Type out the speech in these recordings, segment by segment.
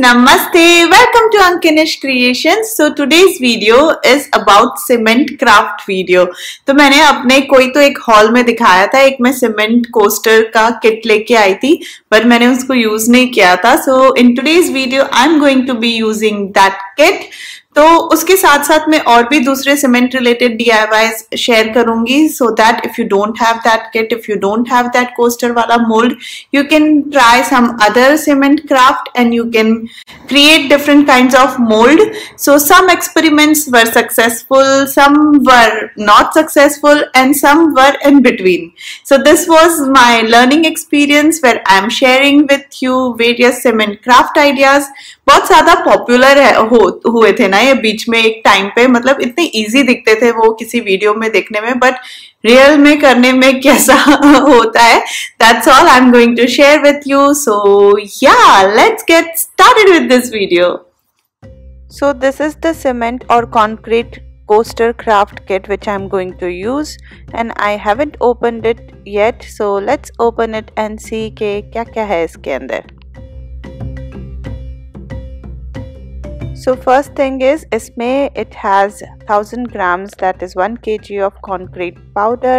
Namaste. Welcome to Ankinish Creations. So today's video is about cement craft video. तो मैंने अपने कोई तो एक हॉल में दिखाया था, एक मैं सीमेंट कोस्टर का किट लेके आई थी बट मैंने उसको यूज नहीं किया था. So in today's video I'm going to be using that kit. तो उसके साथ साथ मैं और भी दूसरे सीमेंट रिलेटेड DIYs शेयर करूंगी so that if you don't have that kit, if you don't have that coaster वाला mould, you can try some other cement craft and you can create different kinds of mould. So some experiments were successful, some were not successful and some were in between. So this was my learning experience where I am sharing with you various cement craft ideas. बहुत ज्यादा popular हुए थे ना ये बीच में एक time पे, मतलब इतने इजी दिखते थे वो किसी वीडियो में देखने में बट रियल में करने में कैसा होता है, that's all I am going to share with you. So yeah let's get started with this video. So this is the cement और concrete coaster craft kit which I'm going to use and I haven't opened it yet, so let's open it and see के क्या क्या है इसके अंदर. So first thing is isme it has 1000 grams, that is 1 kg of concrete powder,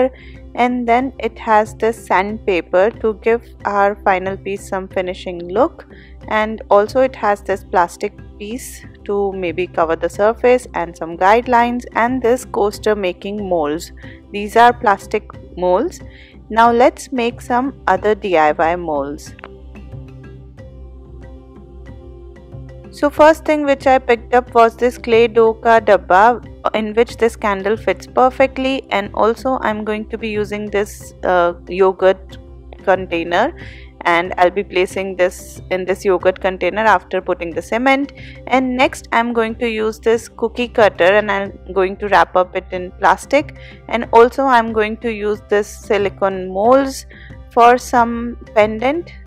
and then it has this sandpaper to give our final piece some finishing look, and also it has this plastic piece to maybe cover the surface and some guidelines, and this coaster making molds. These are plastic molds. Now let's make some other DIY molds. So first thing which I picked up was this clay dough ka dabba in which this candle fits perfectly, and also I'm going to be using this yogurt container, and I'll be placing this in this yogurt container after putting the cement. And next I'm going to use this cookie cutter and I'm going to wrap up it in plastic, and also I'm going to use this silicone molds for some pendant.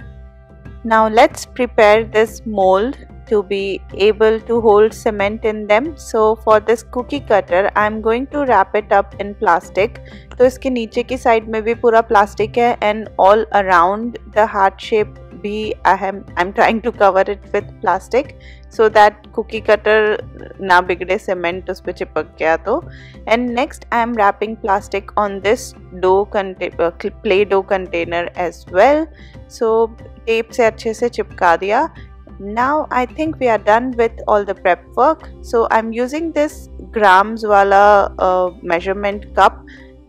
Now let's prepare this mold to be able to hold cement in them. So for this cookie cutter I am going to wrap it up in plastic. तो इसके नीचे की side में भी पूरा plastic है and all around the heart shape भी I'm trying to cover it with plastic so that cookie cutter ना बिगड़े, cement उस पे चिपक गया तो. And next I am wrapping plastic on this dough container, clay dough container as well. So tape से अच्छे से चिपका दिया. Now I think we are done with all the prep work. So I'm using this grams wala measurement cup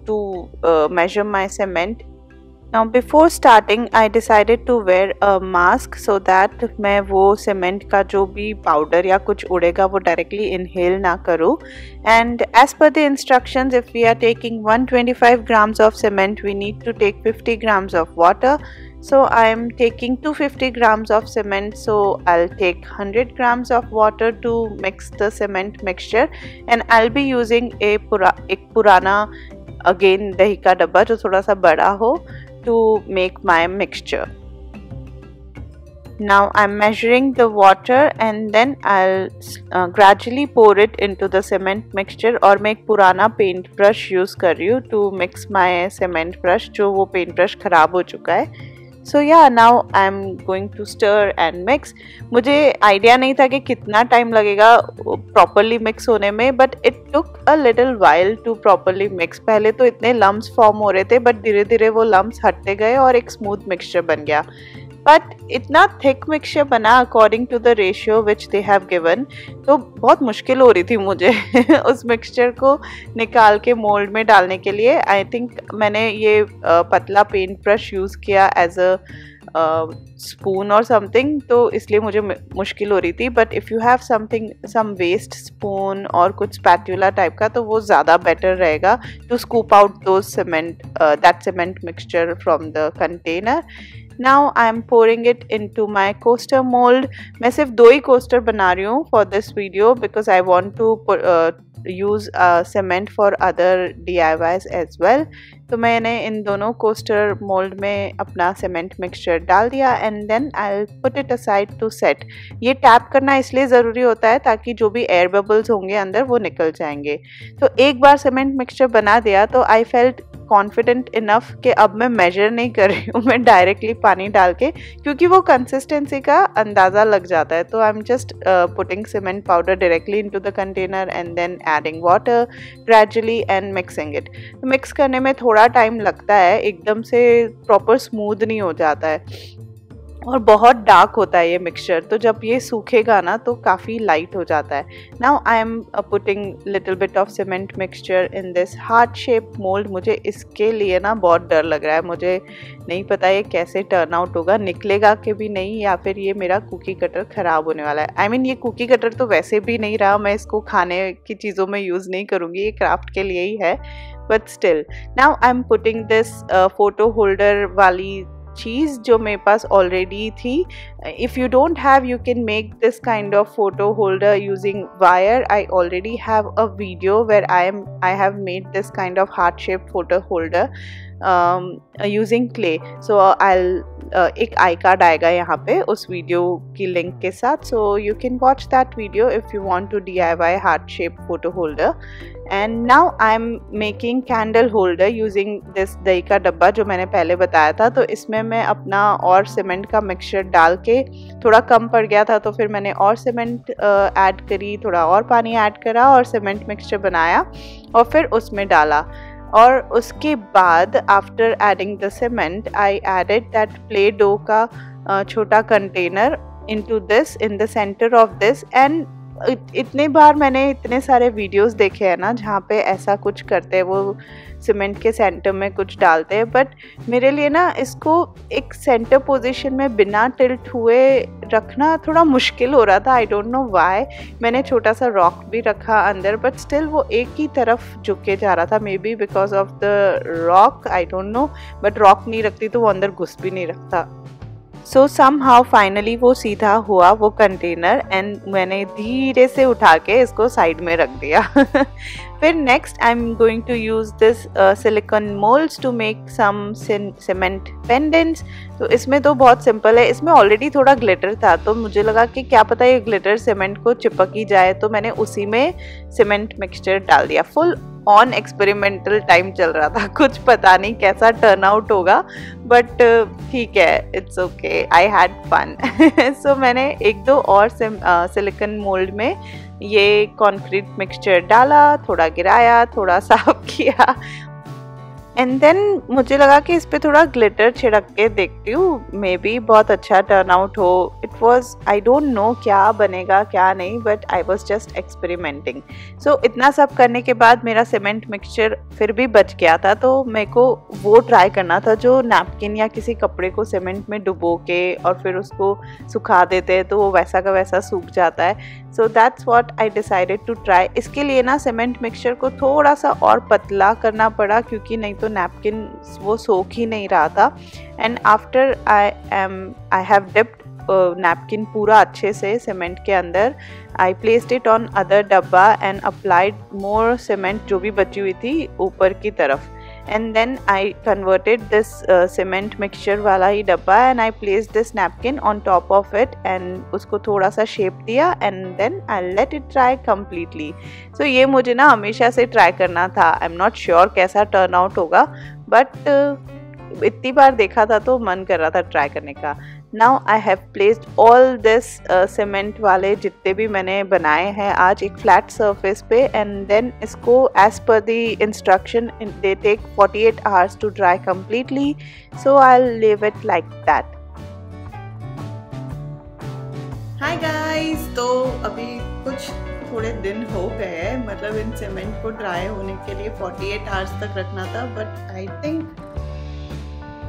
to measure my cement. Now before starting I decided to wear a mask so that मैं वो cement का जो भी powder या कुछ उड़ेगा वो directly inhale ना करूँ. And as per the instructions, if we are taking 125 grams of cement we need to take 50 grams of water. So I am taking 250 grams of cement, so I'll take 100 grams of water to mix the cement mixture, and I'll be using एक पुराना again दही का डब्बा जो थोड़ा सा बड़ा हो to make my mixture. Now I'm measuring the water and then I'll gradually pour it into the cement mixture. और मैं एक पुराना paint brush use कर रही हूँ to mix my cement brush, जो वो paint brush खराब हो चुका है. So yeah, now I'm going to stir and mix. मुझे idea नहीं था कि कितना time लगेगा properly mix होने में but it took a little while to properly mix. पहले तो इतने lumps form हो रहे थे but धीरे धीरे वो lumps हटते गए और एक smooth mixture बन गया. But इतना thick mixture बना according to the ratio which they have given, तो बहुत मुश्किल हो रही थी मुझे उस mixture को निकाल के mold में डालने के लिए. I think मैंने ये पतला paint brush use किया as a spoon or something, तो इसलिए मुझे मुश्किल हो रही थी. But if you have something, some waste spoon और कुछ spatula type का, तो वो ज़्यादा better रहेगा to scoop out those cement, that cement mixture from the container. Now I am pouring it into my coaster mold. मैं सिर्फ दो ही coaster बना रही हूँ for this video because I want to use cement for other DIYs as well. तो मैंने इन दोनों coaster mould में अपना सीमेंट मिक्सचर डाल दिया and then I will put it aside to set. ये टैप करना इसलिए ज़रूरी होता है ताकि जो भी एयर बबल्स होंगे अंदर वो निकल जाएंगे। तो एक बार सीमेंट मिक्सचर बना दिया तो आई फेल्ट कॉन्फिडेंट इनफ कि अब मैं मेजर नहीं कर रही हूँ, मैं डायरेक्टली पानी डाल के, क्योंकि वो कंसिस्टेंसी का अंदाज़ा लग जाता है। तो I am just putting cement powder directly into the container and then adding water gradually and mixing it. Mix करने में थोड़ा टाइम लगता है, एकदम से प्रॉपर स्मूद नहीं हो जाता है और बहुत डार्क होता है ये मिक्सचर। तो जब ये सूखेगा ना तो काफ़ी लाइट हो जाता है। Now I am putting little bit of cement mixture in this heart shape mould. मुझे इसके लिए ना बहुत डर लग रहा है, मुझे नहीं पता ये कैसे टर्न आउट होगा, निकलेगा कि भी नहीं या फिर ये मेरा कुकी कटर ख़राब होने वाला है। आई मीन ये कुकी कटर तो वैसे भी नहीं रहा, मैं इसको खाने की चीज़ों में यूज़ नहीं करूँगी, ये क्राफ्ट के लिए ही है, but still. Now I am putting this photo holder वाली चीज़ जो मेरे पास ऑलरेडी थी। If you don't have you can make this kind of photo holder using wire. I already have a video where I have made this kind of heart shape photo holder using clay. So एक I card आएगा यहाँ पे उस video की link के साथ, so you can watch that video if you want to DIY heart shape photo holder. And now I am making candle holder using this दही का डब्बा जो मैंने पहले बताया था। तो इसमें मैं अपना और सीमेंट का मिक्सचर डाल के, थोड़ा कम पड़ गया था तो फिर मैंने और सीमेंट ऐड करी, थोड़ा और पानी ऐड करा और सीमेंट मिक्सचर बनाया और फिर उसमें डाला। और उसके बाद after adding the cement I added that play dough का छोटा container into this in the centre of this. And इतने बार मैंने इतने सारे वीडियोस देखे हैं ना जहाँ पे ऐसा कुछ करते हैं, वो सीमेंट के सेंटर में कुछ डालते हैं, बट मेरे लिए ना इसको एक सेंटर पोजीशन में बिना टिल्ट हुए रखना थोड़ा मुश्किल हो रहा था। I don't know why. मैंने छोटा सा रॉक भी रखा अंदर बट स्टिल वो एक ही तरफ झुके जा रहा था, maybe because of the rock, I don't know. But rock नहीं रखती तो वो अंदर घुस भी नहीं रखता। सो समहाउ फाइनली वो सीधा हुआ वो कंटेनर एंड मैंने धीरे से उठा के इसको साइड में रख दिया। फिर next I am going to use this silicone moulds to make some cement pendants. तो इसमें तो बहुत सिंपल है, इसमें ऑलरेडी थोड़ा ग्लिटर था तो मुझे लगा कि क्या पता ये ग्लिटर सीमेंट को चिपक ही जाए, तो मैंने उसी में सीमेंट मिक्सचर डाल दिया। फुल ऑन एक्सपेरिमेंटल टाइम चल रहा था, कुछ पता नहीं कैसा टर्न आउट होगा, बट ठीक है, it's okay, I had fun. So मैंने एक दो और सिलिकॉन मोल्ड में ये कंक्रीट मिक्सचर डाला, थोड़ा गिराया, थोड़ा साफ किया एंड देन मुझे लगा कि इस पर थोड़ा ग्लिटर छिड़क के देखती हूँ, मे बी बहुत अच्छा टर्न आउट हो। It was, I don't know क्या बनेगा क्या नहीं, but I was just experimenting. So इतना सब करने के बाद मेरा सीमेंट मिक्सचर फिर भी बच गया था, तो मेरे को वो ट्राई करना था जो नैपकिन या किसी कपड़े को सीमेंट में डुबो के और फिर उसको सुखा देते हैं तो वो वैसा का वैसा सूख जाता है। So that's what I decided to try. इसके लिए ना सीमेंट मिक्सचर को थोड़ा सा और पतला करना पड़ा क्योंकि नहीं तो नैपकिन वो सोख ही नहीं रहा था। And after I have dipped napkin पूरा अच्छे से सीमेंट के अंदर, I placed it on other डब्बा एंड अप्लाइड मोर सीमेंट जो भी बची हुई थी ऊपर की तरफ। And then I converted this cement mixture वाला ही डब्बा and I place this napkin on top of it and उसको थोड़ा सा शेप दिया and then I let it try completely. So ये मुझे ना हमेशा से ट्राई करना था, आई एम नॉट श्योर कैसा टर्न आउट होगा, बट इतनी बार देखा था तो मन कर रहा था ट्राई करने का। Now I have placed all this cement वाले जितने भी मैंने बनाए हैं आज एक फ्लैट सरफेस पे एंड देन इसको एज पर the instruction they take 48 hours to dry completely, so I will leave it like that. Hi guys, तो अभी कुछ थोड़े दिन हो गए हैं, मतलब इन सीमेंट को ड्राई होने के लिए 48 आवर्स तक रखना था, बट आई थिंक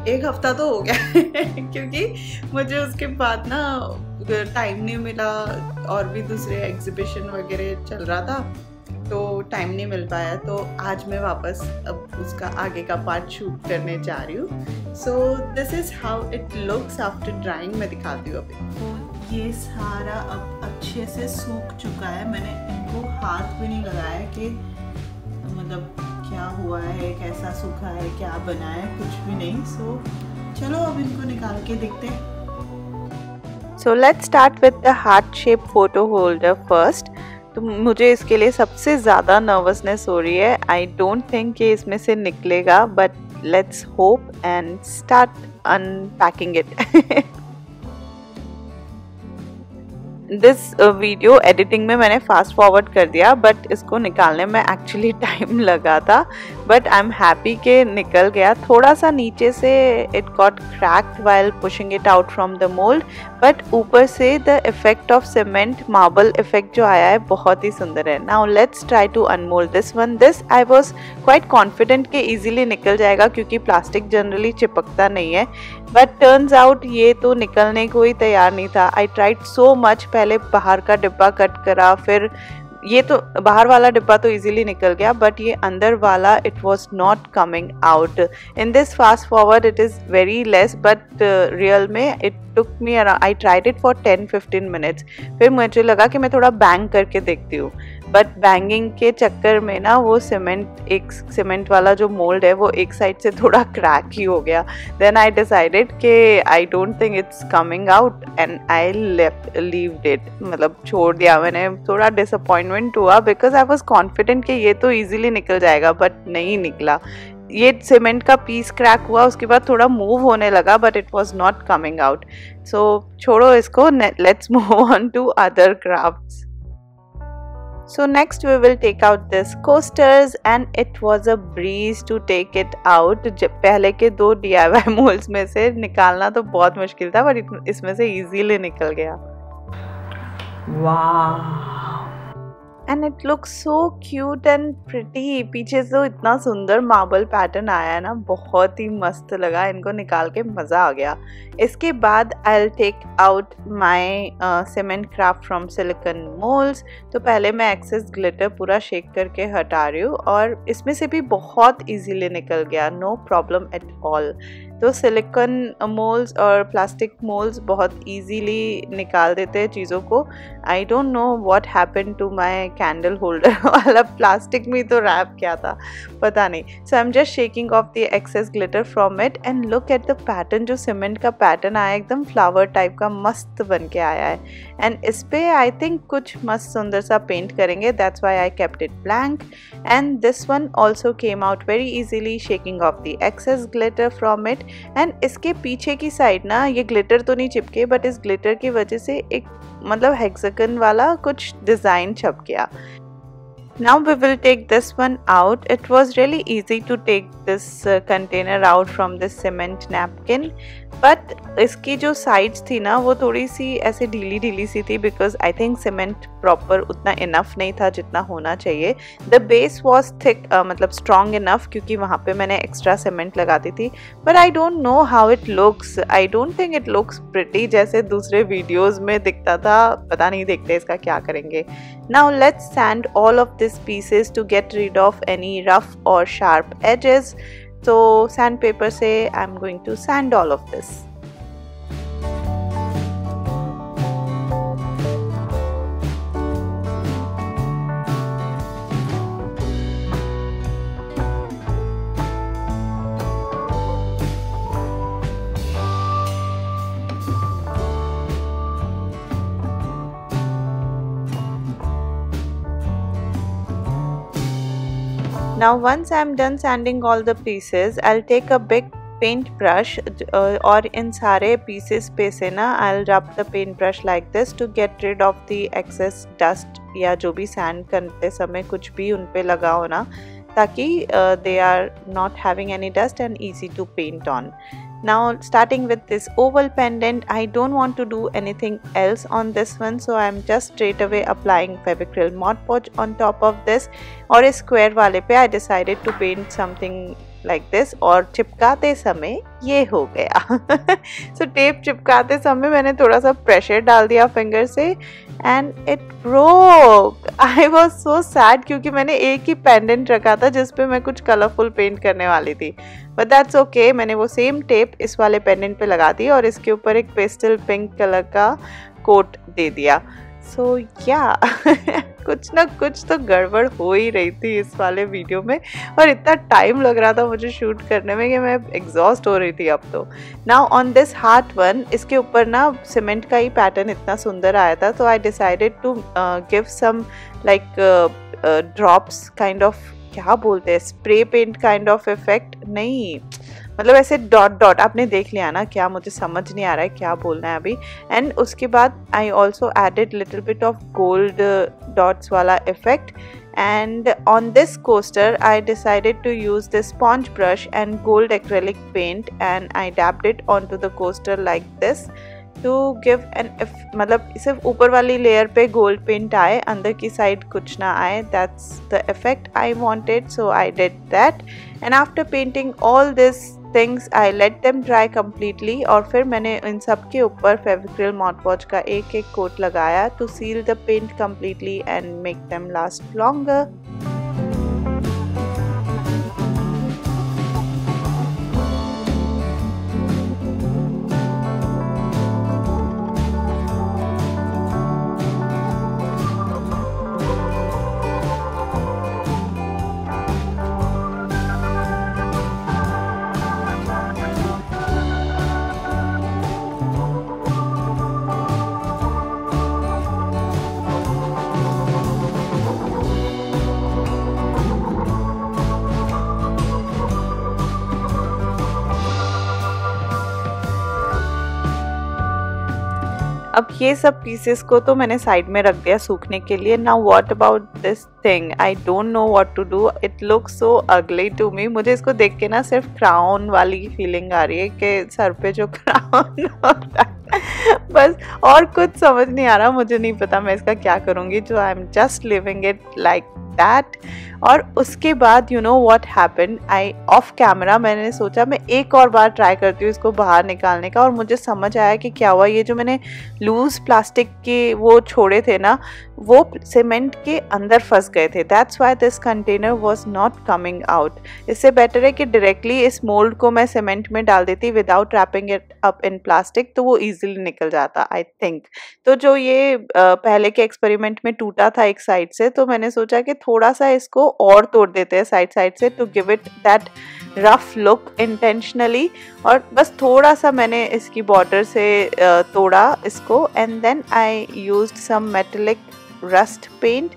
एक हफ्ता तो हो गया क्योंकि मुझे उसके बाद ना टाइम नहीं मिला और भी दूसरे एग्जिबिशन वगैरह चल रहा था तो टाइम नहीं मिल पाया। तो आज मैं वापस अब उसका आगे का पार्ट शूट करने जा रही हूँ। So this is how it looks after drying. मैं दिखाती हूँ अभी। तो ये सारा अब अच्छे से सूख चुका है, मैंने इनको हाथ भी नहीं लगाया कि मतलब क्या हुआ है, कैसा सूखा है, क्या बना है, कुछ भी नहीं। सो चलो अब इनको निकाल के देखते हैं। So let's start with the heart shape photo holder first. तो मुझे इसके लिए सबसे ज़्यादा नर्वसनेस हो रही है। आई डोंट थिंक कि इसमें से निकलेगा, but let's hope and start unpacking it. This video editing में मैंने फास्ट फॉरवर्ड कर दिया, बट इसको निकालने में एक्चुअली टाइम लगा था, बट आई एम हैप्पी के निकल गया। थोड़ा सा नीचे से it got cracked while pushing it out from the mould, but ऊपर से the effect of cement marble effect जो आया है बहुत ही सुंदर है। Now let's try to unmould this one. This I was quite confident कि ईजिली निकल जाएगा क्योंकि प्लास्टिक जनरली चिपकता नहीं है, बट टर्न्स आउट ये तो निकलने को ही तैयार नहीं था। आई ट्राइड सो मच, पहले बाहर का डिब्बा कट करा, फिर ये तो बाहर वाला डिब्बा तो इजीली निकल गया, बट ये अंदर वाला it was not coming out. In this fast forward it is very less, but real में it took me around, I tried it for 10-15 minutes. फिर मुझे लगा कि मैं थोड़ा बैंग करके देखती हूँ, बट बैंगिंग के चक्कर में ना वो सीमेंट वाला जो मोल्ड है वो एक साइड से थोड़ा क्रैक ही हो गया। देन आई डिसाइडेड कि I don't think it's coming out and I leaved it, मतलब छोड़ दिया मैंने। थोड़ा डिसअपॉइंटमेंट हुआ बिकॉज आई वाज कॉन्फिडेंट कि ये तो ईजिली निकल जाएगा, बट नहीं निकला। ये सीमेंट का पीस क्रैक हुआ, उसके बाद थोड़ा मूव होने लगा, but it was not coming out. सो छोड़ो इसको, let's move on to other crafts. So next we will take out this coasters and it was a breeze to take it out। पहले के दो DIY molds में से निकालना तो बहुत मुश्किल था, बट इसमें से easily निकल गया। वाह! And it looks so cute and pretty। पीछे से इतना सुंदर मार्बल पैटर्न आया है ना, बहुत ही मस्त लगा। इनको निकाल के मज़ा आ गया। इसके बाद I'll take out my cement craft from silicon molds। तो पहले मैं excess glitter पूरा शेक करके हटा रही हूँ और इसमें से भी बहुत easily निकल गया, no problem at all। तो silicon molds और plastic molds बहुत easily निकाल देते हैं चीज़ों को। I don't know what happened to my candle holder वाला plastic में तो wrap किया था, पता नहीं। So I'm just shaking off the excess glitter from it and look at the pattern जो cement का पैटर्न आया, एकदम फ्लावर टाइप का मस्त बन के आया है। एंड इस पर आई थिंक कुछ मस्त सुंदर सा पेंट करेंगे, that's why I kept it blank. And this one also came out very easily, shaking off the excess glitter from it. And इसके पीछे की साइड ना ये ग्लिटर तो नहीं चिपके, बट इस ग्लिटर की वजह से एक मतलब हेक्सागन वाला कुछ डिज़ाइन छप गया। Now we will take this one out. It was really easy to take this container out from this cement napkin, but इसकी जो sides थी ना वो थोड़ी सी ऐसे ढीली ढीली सी थी because I think cement proper उतना enough नहीं था जितना होना चाहिए। The base was thick, मतलब strong enough क्योंकि वहाँ पे मैंने extra cement लगा दी थी। But I don't know how it looks. I don't think it looks pretty जैसे दूसरे videos में दिखता था। पता नहीं, देखते इसका क्या करेंगे। Now let's sand all of these pieces to get rid of any rough or sharp edges. So sandpaper से I'm going to sand all of this. Now once I am done sanding all the pieces, I'll take a big paint brush और इन सारे pieces पे से ना I'll rub the paint brush like this to get rid of the excess dust या जो भी sand करते समय कुछ भी उन पे लगा हो ना, ताकि they are not having any dust and easy to paint on. Now starting with this oval pendant, I don't want to do anything else on this one, so I am just straight away applying Fevicryl Mod Podge on top of this. और इस square वाले पे I decided to paint something like this और चिपकाते समय ये हो गया। So tape चिपकाते समय मैंने थोड़ा सा pressure डाल दिया finger से and it broke. I was so sad क्योंकि मैंने एक ही pendant रखा था जिस पे मैं कुछ colourful paint करने वाली थी। बट दैट्स ओके, मैंने वो सेम टेप इस वाले पेंडेंट पे लगा दी और इसके ऊपर एक पेस्टल पिंक कलर का कोट दे दिया। सो या कुछ ना कुछ तो गड़बड़ हो ही रही थी इस वाले वीडियो में, और इतना टाइम लग रहा था मुझे शूट करने में कि मैं एग्जॉस्ट हो रही थी अब तो। Now on this heart one, इसके ऊपर ना सीमेंट का ही पैटर्न इतना सुंदर आया था, तो I decided to give some like drops kind of, क्या बोलते हैं, spray paint kind of effect, नहीं मतलब ऐसे डॉट डॉट, आपने देख लिया ना क्या, मुझे समझ नहीं आ रहा है क्या बोलना है अभी। एंड उसके बाद I also added little bit of gold dots वाला effect, and on this coaster I decided to use this sponge brush and gold acrylic paint and I dabbed it on to the coaster like this to give an, मतलब सिर्फ ऊपर वाली layer पे gold paint आए, अंदर की side कुछ ना आए, that's the effect I wanted, so I did that. And after painting all this things I let them dry completely, और फिर मैंने इन सब के ऊपर फेविक्रिल मॉड पॉज का एक एक कोट लगाया to seal the paint completely and make them last longer. अब ये सब पीसेस को तो मैंने साइड में रख दिया सूखने के लिए। Now what about this thing, I don't know what to do, it look so ugly to मी। मुझे इसको देख के ना सिर्फ क्राउन वाली फीलिंग आ रही है कि सर पे जो क्राउन होता है, बस और कुछ समझ नहीं आ रहा, मुझे नहीं पता मैं इसका क्या करूँगी। जो I am just leaving it like that. और उसके बाद you know what happened, I off camera मैंने सोचा मैं एक और बार ट्राई करती हूँ इसको बाहर निकालने का, और मुझे समझ आया कि क्या हुआ, ये जो मैंने लूज़ प्लास्टिक के वो छोड़े थे ना, वो सीमेंट के अंदर फंस गए थे। That's why this container was not coming out. इससे बेटर है कि डायरेक्टली इस मोल्ड को मैं सीमेंट में डाल देती without wrapping it up in plastic, तो वो ईजिली निकल जाता आई थिंक। तो जो ये पहले के एक्सपेरिमेंट में टूटा था एक साइड से, तो मैंने सोचा कि थोड़ा सा इसको और तोड़ देते हैं साइड साइड से to give it that rough look intentionally, और बस थोड़ा सा मैंने इसकी बॉर्डर से तोड़ा इसको। And then I used some metallic rust paint,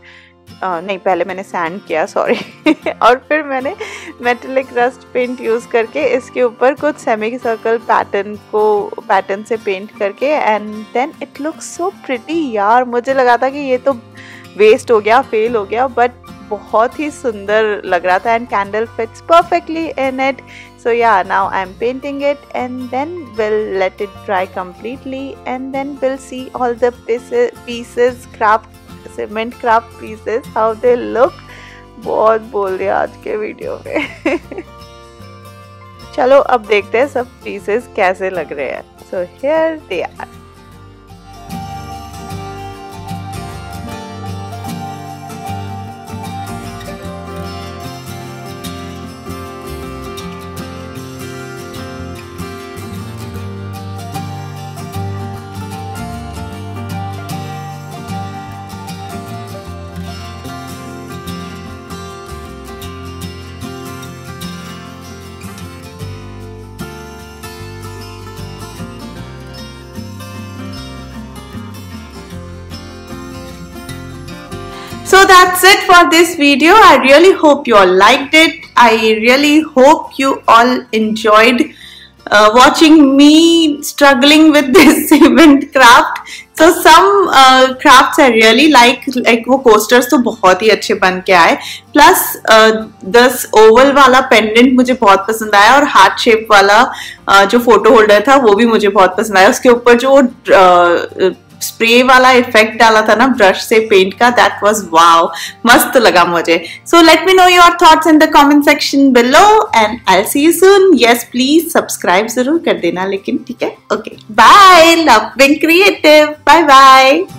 नहीं पहले मैंने सैंड किया सॉरी और फिर मैंने मेटेलिक रस्ट पेंट यूज़ करके इसके ऊपर कुछ सेमी सर्कल पैटर्न से पेंट करके, and then it looks so pretty यार। मुझे लगा था कि ये तो वेस्ट हो गया, फेल हो गया, बट बहुत ही सुंदर लग रहा था। And candle fits perfectly in it, so yeah now I am painting it and then will let it dry completely and then will see all the pieces, craft cement craft pieces, how they look. बहुत बोल दिया आज के video में चलो अब देखते हैं सब पीसेस कैसे लग रहे हैं। So here they are. So that's it for this video. I really hope you all liked it. I really hope you all enjoyed watching me struggling with this cement craft. So some crafts I really like वो coasters तो बहुत ही अच्छे बन के आए, plus दस oval वाला pendant मुझे बहुत पसंद आया, और heart shape वाला जो photo holder था वो भी मुझे बहुत पसंद आया। उसके ऊपर जो स्प्रे वाला इफेक्ट डाला था ना ब्रश से पेंट का, दैट वाज वाव, मस्त लगा मुझे। So let me know your thoughts in the comment section below and I will see you soon. Yes please subscribe जरूर कर देना लेकिन, ठीक है, okay bye. Loving creative, bye bye.